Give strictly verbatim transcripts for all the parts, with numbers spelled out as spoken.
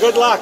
Good luck.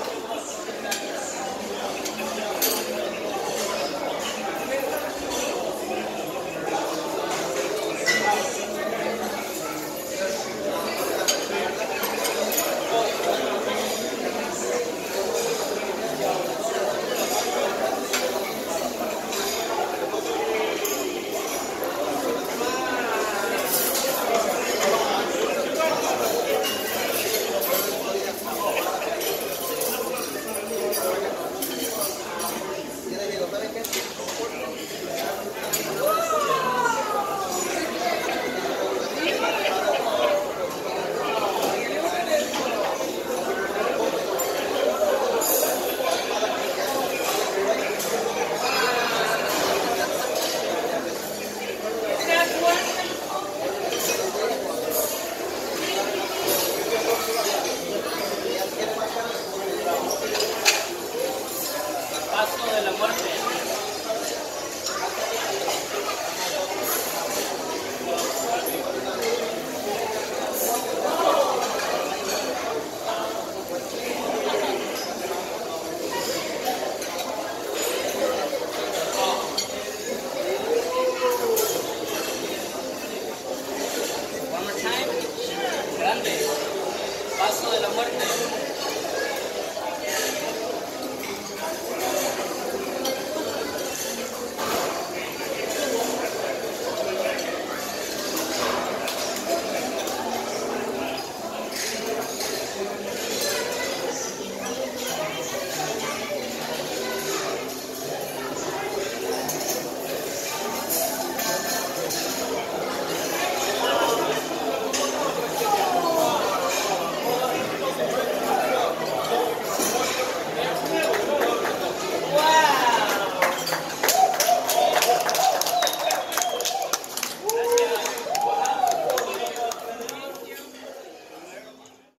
Paso de la muerte.